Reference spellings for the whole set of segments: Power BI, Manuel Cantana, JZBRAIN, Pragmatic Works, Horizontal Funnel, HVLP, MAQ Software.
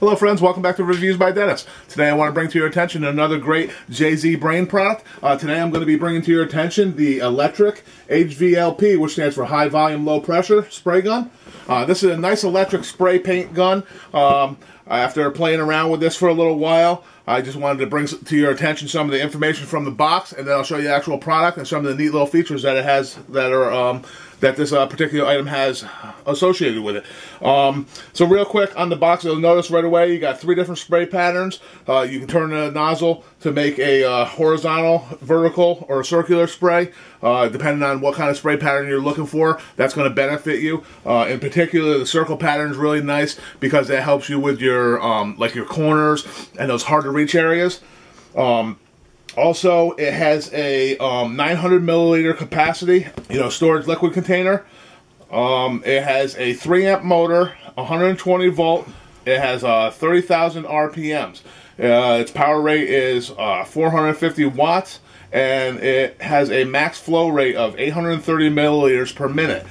Hello friends, welcome back to Reviews by Dennis. Today I want to bring to your attention another great JZBRAIN product. Today I'm going to be bringing to your attention the electric HVLP, which stands for High Volume Low Pressure Spray Gun. This is a nice electric spray paint gun. After playing around with this for a little while, I just wanted to bring to your attention some of the information from the box, and then I'll show you the actual product and some of the neat little features that it has that this particular item has associated with it. So real quick, on the box you'll notice right away you got three different spray patterns. You can turn the nozzle to make a horizontal, vertical, or circular spray, depending on what kind of spray pattern you're looking for. That's going to benefit you. In particular, the circle pattern is really nice because that helps you with your like your corners and those hard to reach areas. Also, it has a 900 milliliter capacity, storage liquid container. It has a 3-amp motor, 120 volt. It has 30,000 RPMs. Its power rate is 450 watts, and it has a max flow rate of 830 milliliters per minute.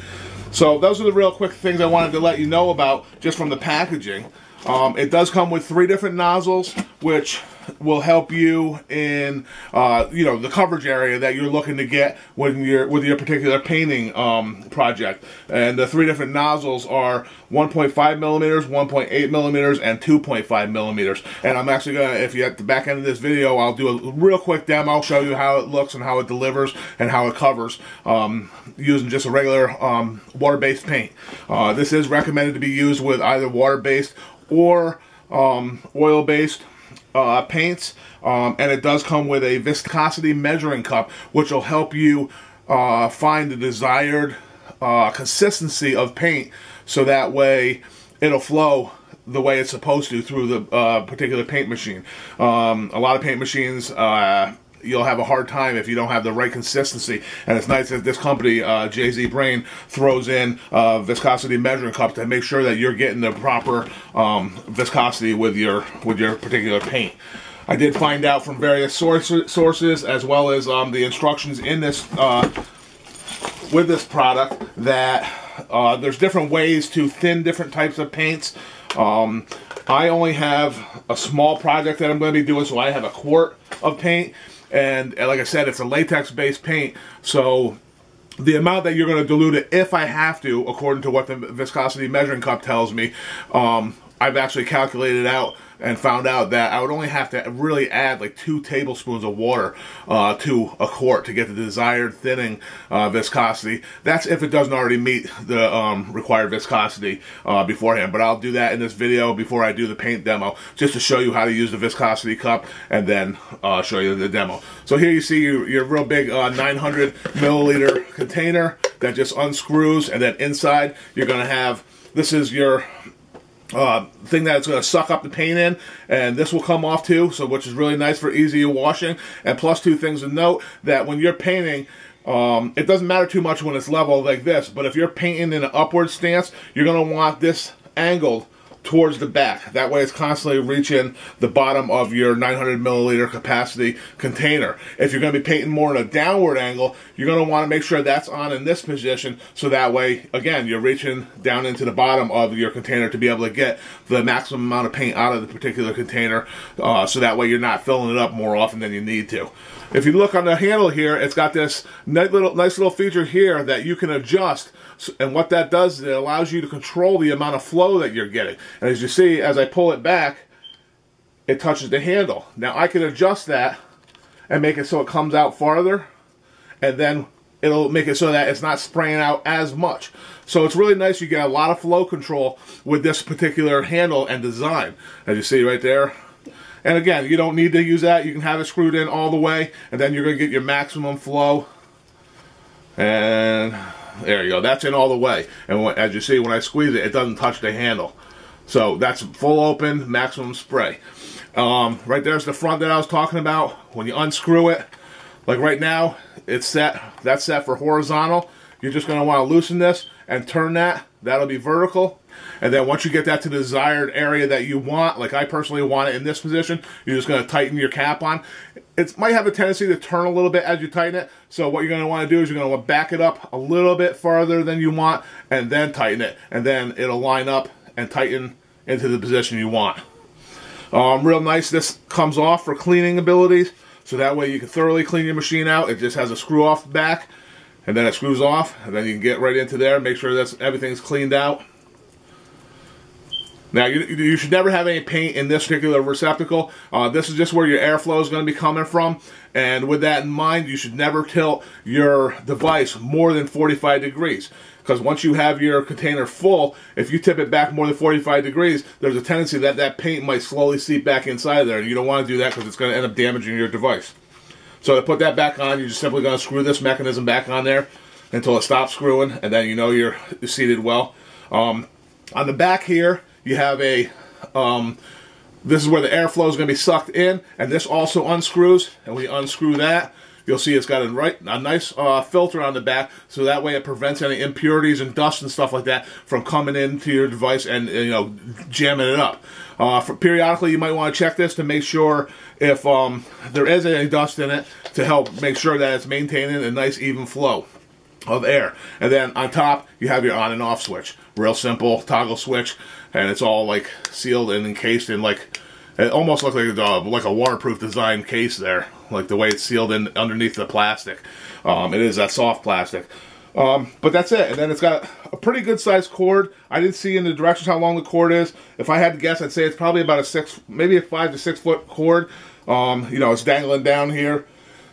So those are the real quick things I wanted to let you know about just from the packaging. It does come with three different nozzles, which will help you in the coverage area that you're looking to get when you're with your particular painting project. And the three different nozzles are 1.5 millimeters, 1.8 millimeters, and 2.5 millimeters. And I'm actually gonna, if you're at the back end of this video, I'll do a real quick demo, show you how it looks and how it delivers and how it covers using just a regular water-based paint. This is recommended to be used with either water-based or oil-based paints, and it does come with a viscosity measuring cup, which will help you find the desired consistency of paint, so that way it'll flow the way it's supposed to through the particular paint machine. A lot of paint machines, you'll have a hard time if you don't have the right consistency, and it's nice that this company, JZBRAIN, throws in viscosity measuring cups to make sure that you're getting the proper viscosity with your particular paint. I did find out from various sources, as well as the instructions in this with this product, that there's different ways to thin different types of paints. I only have a small project that I'm going to be doing, so I have a quart of paint. And like I said, it's a latex-based paint, so the amount that you're going to dilute it, if I have to, according to what the viscosity measuring cup tells me, I've actually calculated out and found out that I would only have to really add like 2 tablespoons of water to a quart to get the desired thinning viscosity. That's if it doesn't already meet the required viscosity beforehand. But I'll do that in this video before I do the paint demo, just to show you how to use the viscosity cup and then show you the demo. So here you see your real big 900 milliliter container that just unscrews, and then inside you're going to have, this is your thing that it's going to suck up the paint in, and this will come off too, so which is really nice for easy washing. And plus, two things to note, that when you're painting, it doesn't matter too much when it's level like this, but if you're painting in an upward stance, you're going to want this angled towards the back. That way it's constantly reaching the bottom of your 900 milliliter capacity container. If you're going to be painting more in a downward angle, you're going to want to make sure that's on in this position, so that way, again, you're reaching down into the bottom of your container to be able to get the maximum amount of paint out of the particular container, so that way you're not filling it up more often than you need to. If you look on the handle here, it's got this nice little feature here that you can adjust, and what that does is it allows you to control the amount of flow that you're getting. And as you see, as I pull it back, it touches the handle. Now I can adjust that and make it so it comes out farther, and then it'll make it so that it's not spraying out as much. So it's really nice. You get a lot of flow control with this particular handle and design, as you see right there. And again, you don't need to use that. You can have it screwed in all the way, and then you're going to get your maximum flow. And there you go. That's in all the way. And as you see, when I squeeze it, it doesn't touch the handle. So that's full open, maximum spray. Right there's the front that I was talking about. When you unscrew it, like right now, it's set. That's set for horizontal. You're just going to want to loosen this and turn that. That'll be vertical. And then once you get that to the desired area that you want, like I personally want it in this position, you're just going to tighten your cap on. It might have a tendency to turn a little bit as you tighten it. So what you're going to want to do is you're going to want to back it up a little bit farther than you want, and then tighten it. And then it'll line up and tighten into the position you want. Real nice, this comes off for cleaning abilities, so that way you can thoroughly clean your machine out. It just has a screw off back, and then it screws off, and then you can get right into there, make sure that everything's cleaned out. Now, you should never have any paint in this particular receptacle. This is just where your airflow is going to be coming from. And with that in mind, you should never tilt your device more than 45 degrees. Because once you have your container full, if you tip it back more than 45 degrees, there's a tendency that that paint might slowly seep back inside there. And you don't want to do that because it's going to end up damaging your device. So to put that back on, you're just simply going to screw this mechanism back on there until it stops screwing. And then you know you're seated well. On the back here, you have a, this is where the airflow is going to be sucked in, and this also unscrews, and when you unscrew that, you'll see it's got a nice filter on the back, so that way it prevents any impurities and dust and stuff like that from coming into your device and you know, jamming it up. Periodically, you might want to check this to make sure if there is any dust in it, to help make sure that it's maintaining a nice even flow of air. And then on top, you have your on and off switch. Real simple toggle switch, and it's all like sealed and encased in like, it almost looks like a waterproof design case there, like the way it's sealed in underneath the plastic. It is that soft plastic. But that's it, and then it's got a pretty good sized cord. I didn't see in the directions how long the cord is. If I had to guess, I'd say it's probably about a maybe a 5 to 6 foot cord. You know, it's dangling down here.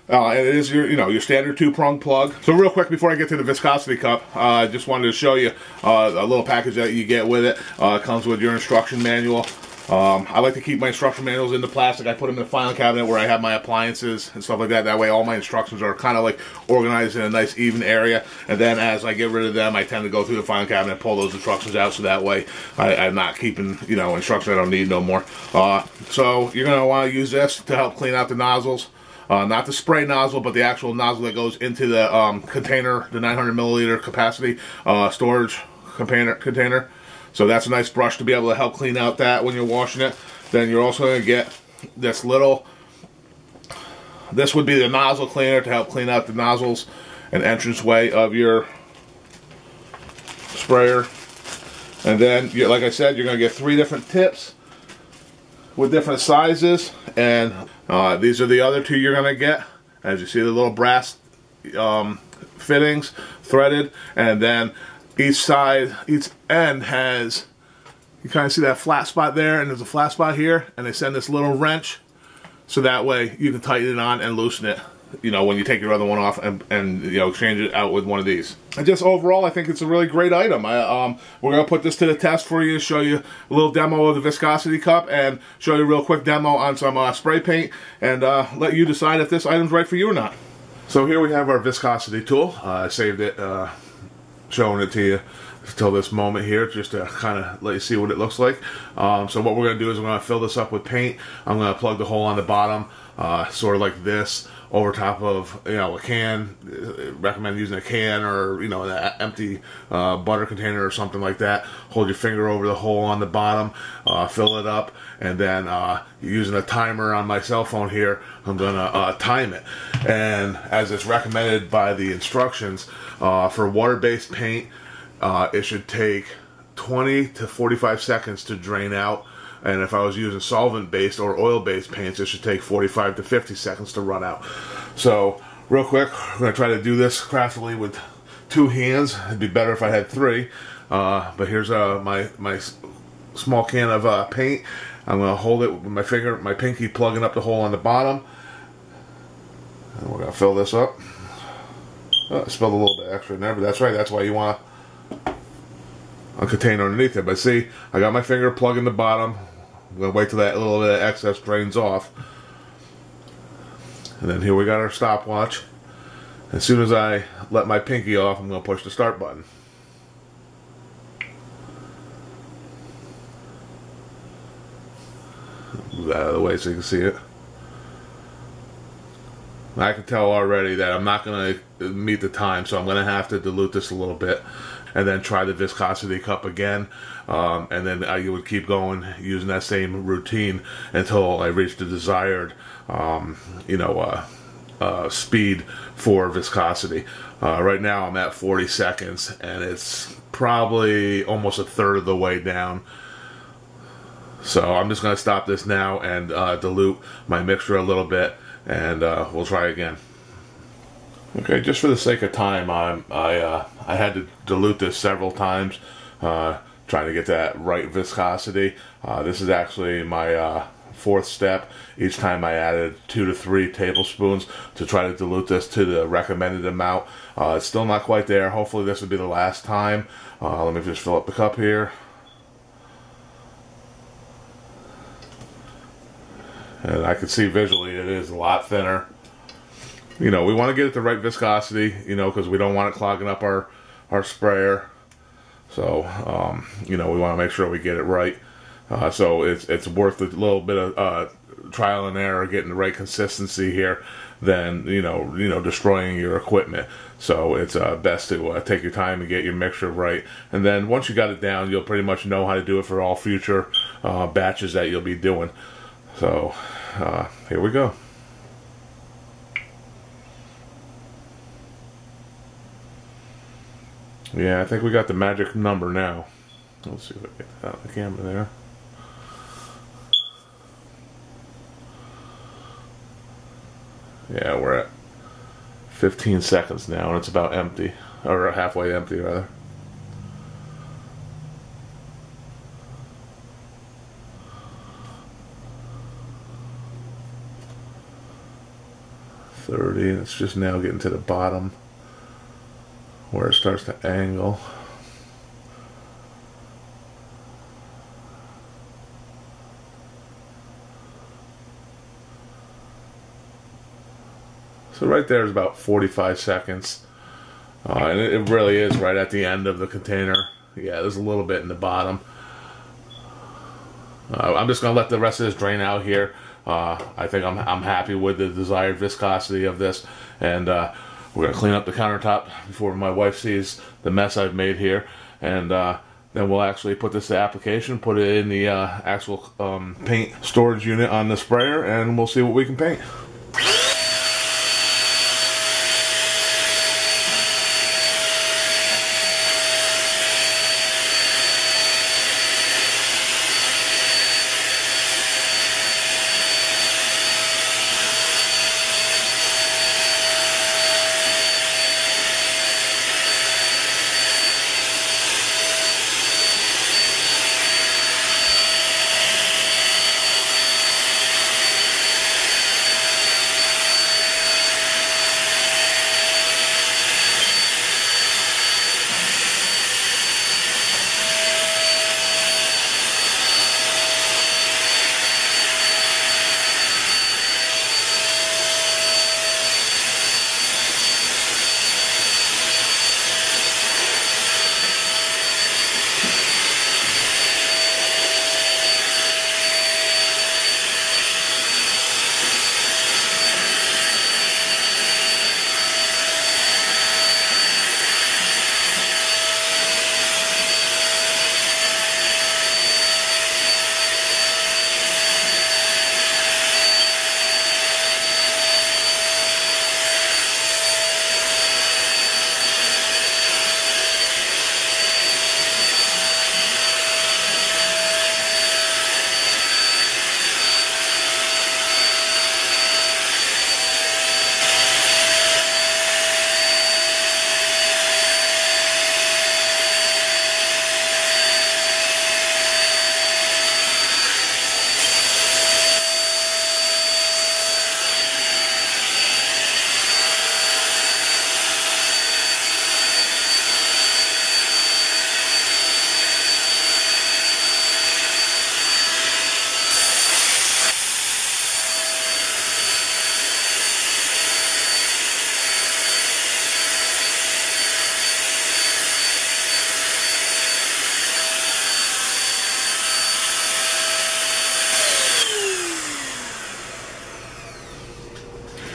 And it is your, you know, your standard two-prong plug. So real quick, before I get to the viscosity cup, I just wanted to show you a little package that you get with it. It comes with your instruction manual. I like to keep my instruction manuals in the plastic. I put them in the filing cabinet where I have my appliances and stuff like that. That way all my instructions are kind of like organized in a nice even area. And then as I get rid of them, I tend to go through the filing cabinet and pull those instructions out. So that way I'm not keeping, you know, instructions I don't need no more. So you're going to want to use this to help clean out the nozzles. Not the spray nozzle, but the actual nozzle that goes into the container, the 900 milliliter capacity storage container. So that's a nice brush to be able to help clean out that when you're washing it. Then you're also going to get this little, this would be the nozzle cleaner to help clean out the nozzles and entranceway of your sprayer. And then, like I said, you're going to get 3 different tips with different sizes, and these are the other 2 you're gonna get. As you see, the little brass fittings threaded, and then each end has, you kind of see that flat spot there, and there's a flat spot here, and they send this little wrench, so that way you can tighten it on and loosen it, you know, when you take your other one off and you know, exchange it out with one of these. And just overall, I think it's a really great item. We're going to put this to the test for you, show you a little demo of the viscosity cup, and show you a real quick demo on some spray paint, and let you decide if this item's right for you or not. So here we have our viscosity tool. I saved it, showing it to you until this moment here, just to kind of let you see what it looks like. So what we're going to do is we're going to fill this up with paint. I'm going to plug the hole on the bottom, sort of like this, over top of, you know, a can. I recommend using a can or, you know, an empty butter container or something like that. Hold your finger over the hole on the bottom, fill it up, and then using a timer on my cell phone here, I'm gonna time it. And as it's recommended by the instructions, for water-based paint, it should take 20 to 45 seconds to drain out. And if I was using solvent-based or oil-based paints, it should take 45 to 50 seconds to run out. So, real quick, I'm going to try to do this craftily with 2 hands. It'd be better if I had 3. But here's my small can of paint. I'm going to hold it with my finger, my pinky plugging up the hole on the bottom. And we're going to fill this up. Oh, I spilled a little bit extra in there, but that's right. That's why you want a container underneath it. But see, I got my finger plugging the bottom. I'm going to wait till that little bit of excess drains off. And then here we got our stopwatch. As soon as I let my pinky off, I'm going to push the start button. Move that out of the way so you can see it. I can tell already that I'm not going to meet the time, so I'm going to have to dilute this a little bit and then try the viscosity cup again, and then I would keep going using that same routine until I reach the desired you know, speed for viscosity. Right now I'm at 40 seconds, and it's probably almost a third of the way down. So I'm just going to stop this now and dilute my mixture a little bit, and we'll try again. Okay, just for the sake of time, I had to dilute this several times, trying to get that right viscosity. This is actually my fourth step. Each time I added 2 to 3 tablespoons to try to dilute this to the recommended amount. It's still not quite there. Hopefully this will be the last time. Let me just fill up the cup here. And I can see visually it is a lot thinner. You know, we want to get it the right viscosity, you know, because we don't want it clogging up our sprayer. So, you know, we want to make sure we get it right. So it's worth a little bit of trial and error, getting the right consistency here, than you know destroying your equipment. So it's best to take your time and get your mixture right. And then once you got it down, you'll pretty much know how to do it for all future batches that you'll be doing. So here we go. Yeah, I think we got the magic number now. Let's see if I can get that out of the camera there. Yeah, we're at 15 seconds now, and it's about empty, or halfway empty rather. And it's just now getting to the bottom where it starts to angle. So right there is about 45 seconds. And it really is right at the end of the container. Yeah, there's a little bit in the bottom. I'm just going to let the rest of this drain out here. I think I'm happy with the desired viscosity of this, and we're going to clean up the countertop before my wife sees the mess I've made here, and then we'll actually put this to application, put it in the actual paint storage unit on the sprayer, and we'll see what we can paint.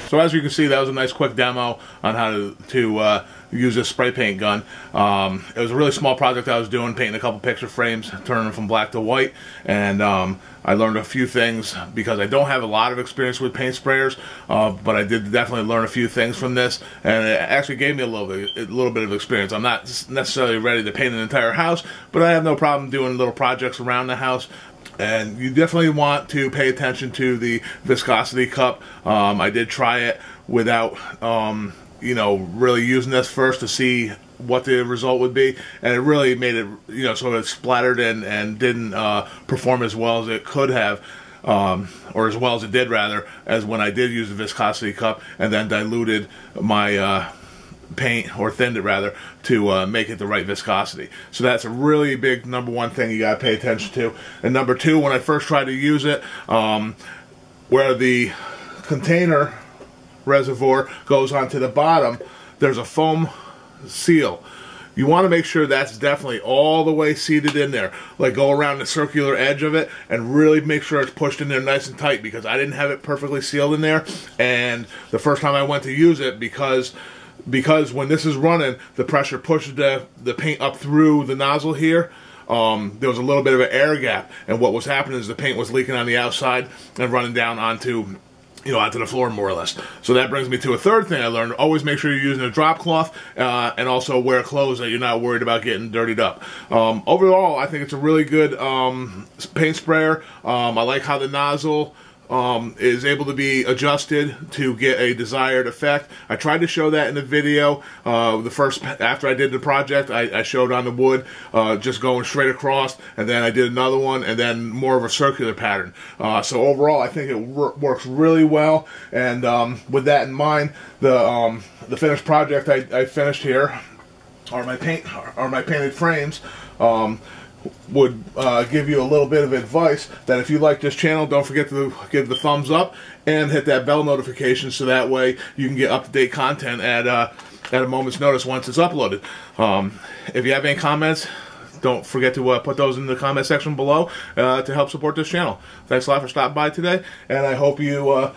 So as you can see, that was a nice quick demo on how to use this spray paint gun. It was a really small project I was doing, painting a couple picture frames, turning them from black to white, and I learned a few things because I don't have a lot of experience with paint sprayers, but I did definitely learn a few things from this, and it actually gave me a little bit of experience. I'm not necessarily ready to paint an entire house, but I have no problem doing little projects around the house. And you definitely want to pay attention to the viscosity cup. I did try it without, you know, really using this first to see what the result would be, and it really made it, you know, so it splattered and didn't perform as well as it could have, or as well as it did rather, as when I did use the viscosity cup and then diluted my paint, or thinned it rather, to make it the right viscosity. So that's a really big number one thing you gotta pay attention to. And number two, when I first tried to use it, where the container reservoir goes onto the bottom, there's a foam seal. You want to make sure that's definitely all the way seated in there. Like, go around the circular edge of it and really make sure it's pushed in there nice and tight, because I didn't have it perfectly sealed in there. And the first time I went to use it, because when this is running, the pressure pushes the paint up through the nozzle here. There was a little bit of an air gap, and what was happening is the paint was leaking on the outside and running down onto, you know, onto the floor, more or less. So that brings me to a third thing I learned. Always make sure you're using a drop cloth, and also wear clothes that you're not worried about getting dirtied up. Overall, I think it's a really good paint sprayer. I like how the nozzle is able to be adjusted to get a desired effect. I tried to show that in the video. The first, after I did the project, I showed on the wood, just going straight across, and then I did another one, and then more of a circular pattern. So overall, I think it works really well. And with that in mind, the finished project I finished here are my painted frames. Would give you a little bit of advice that if you like this channel, don't forget to give the thumbs up and hit that bell notification, so that way you can get up-to-date content at a moment's notice once it's uploaded. If you have any comments, don't forget to put those in the comment section below to help support this channel. Thanks a lot for stopping by today, and I hope you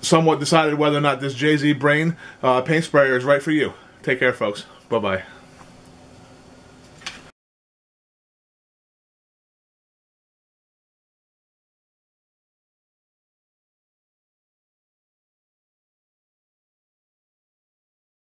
somewhat decided whether or not this JZBRAIN paint sprayer is right for you. Take care, folks. Bye-bye.